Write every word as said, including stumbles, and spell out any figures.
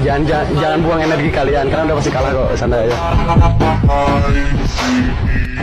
Jangan, jangan buang energi kalian, karena udah pasti kalah kok, santai aja.